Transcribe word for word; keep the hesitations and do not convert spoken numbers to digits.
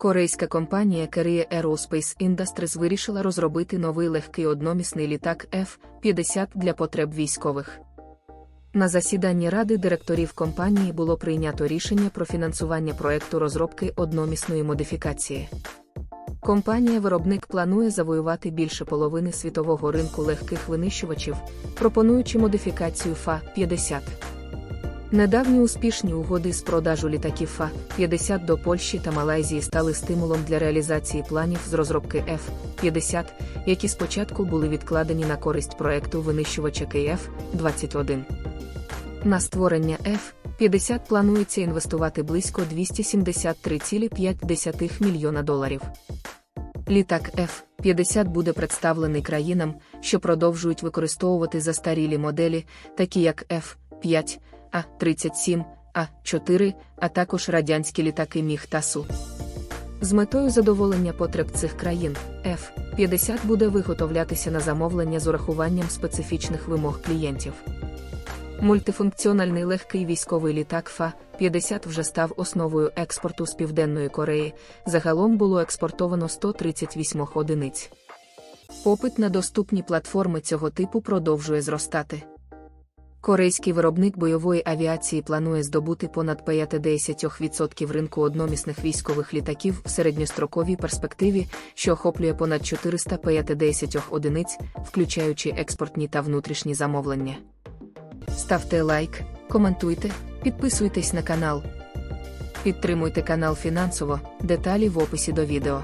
Корейська компанія Korea Aerospace Industries вирішила розробити новий легкий одномісний літак Ф п'ятдесят для потреб військових. На засіданні ради директорів компанії було прийнято рішення про фінансування проекту розробки одномісної модифікації. Компанія-виробник планує завоювати більше половини світового ринку легких винищувачів, пропонуючи модифікацію Ф п'ятдесят. Недавні успішні угоди з продажу літаків Ф п'ятдесят до Польщі та Малайзії стали стимулом для реалізації планів з розробки Ф п'ятдесят, які спочатку були відкладені на користь проекту винищувача Київ двадцять один. На створення Ф п'ятдесят планується інвестувати близько двісті сімдесят три цілих п'ять десятих мільйона доларів. Літак Ф п'ятдесят буде представлений країнам, що продовжують використовувати застарілі моделі, такі як Ф п'ять, А тридцять сім, А чотири, а також радянські літаки Міг та Су. З метою задоволення потреб цих країн, Ф п'ятдесят буде виготовлятися на замовлення з урахуванням специфічних вимог клієнтів. Мультифункціональний легкий військовий літак Ф п'ятдесят вже став основою експорту з Південної Кореї, загалом було експортовано сто тридцять вісім одиниць. Попит на доступні платформи цього типу продовжує зростати. Корейський виробник бойової авіації планує здобути понад п'ятдесят відсотків ринку одномісних військових літаків в середньостроковій перспективі, що охоплює понад чотириста п'ятдесят одиниць, включаючи експортні та внутрішні замовлення. Ставте лайк, коментуйте, підписуйтесь на канал. Підтримуйте канал фінансово, деталі в описі до відео.